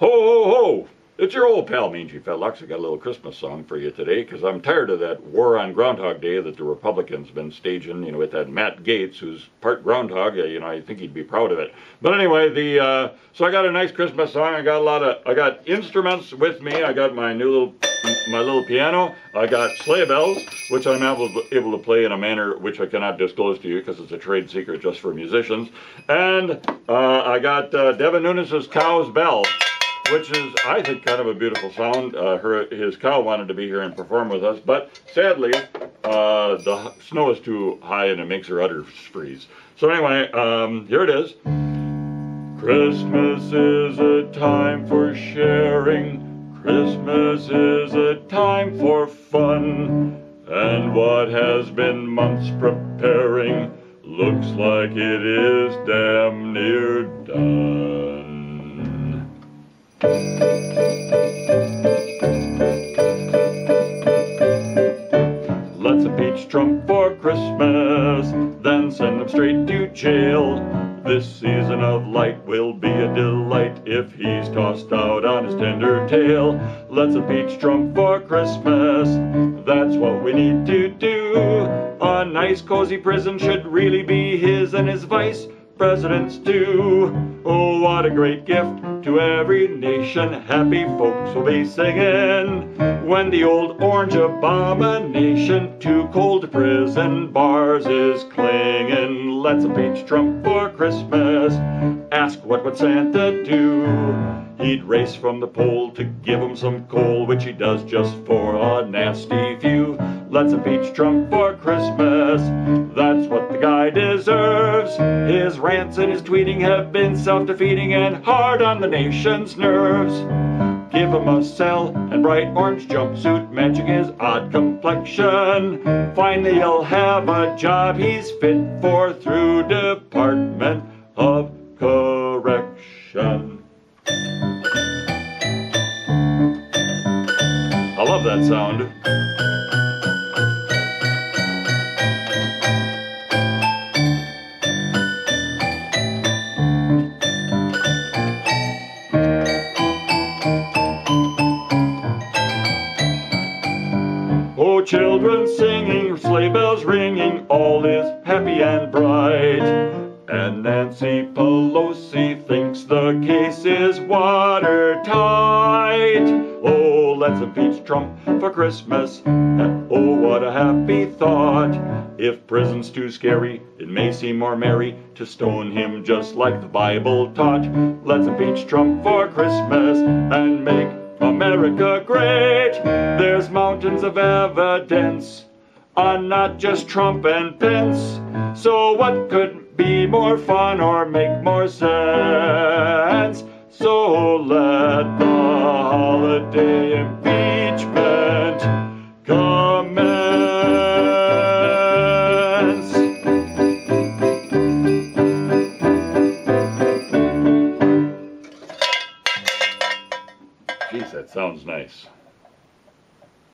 Ho, ho, ho! It's your old pal, Mangy Fetlocks. I got a little Christmas song for you today, because I'm tired of that war on Groundhog Day that the Republicans been staging, you know, with that Matt Gaetz, who's part groundhog. You know, I think he'd be proud of it. But anyway, so I got a nice Christmas song. I got instruments with me. I got my little piano. I got sleigh bells, which I'm able to play in a manner which I cannot disclose to you because it's a trade secret just for musicians. And I got Devin Nunes' cow's bell, which is, I think, kind of a beautiful sound. His cow wanted to be here and perform with us, but sadly, the snow is too high and it makes her udders freeze. So anyway, here it is. Christmas is a time for sharing. Christmas is a time for fun. And what has been months preparing looks like it is damn near done. Let's impeach Trump for Christmas, then send him straight to jail. This season of light will be a delight if he's tossed out on his tender tail. Let's impeach Trump for Christmas, that's what we need to do. A nice cozy prison should really be his and his vice presidents too. Oh, what a great gift to every nation. Happy folks will be singing when the old orange abomination to cold prison bars is clinging. Let's impeach Trump for Christmas. Ask what would Santa do? He'd race from the pole to give him some coal, which he does just for a nasty few. Let's impeach Trump for Christmas. That's what the guy deserves. His rants and his tweeting have been self-defeating and hard on the nation's nerves. Give him a cell and bright orange jumpsuit matching his odd complexion. Finally he'll have a job he's fit for through Department of Correction. I love that sound. Oh, children singing, sleigh bells ringing, all is happy and bright. And Nancy Pelosi thinks the case is watertight. Oh, let's impeach Trump for Christmas, and oh, what a happy thought. If prison's too scary, it may seem more merry to stone him just like the Bible taught. Let's impeach Trump for Christmas and make America great. There's mountains of evidence on not just Trump and Pence. So what could be more fun or make more sense? So let the holiday impeachment commence. Jeez, that sounds nice.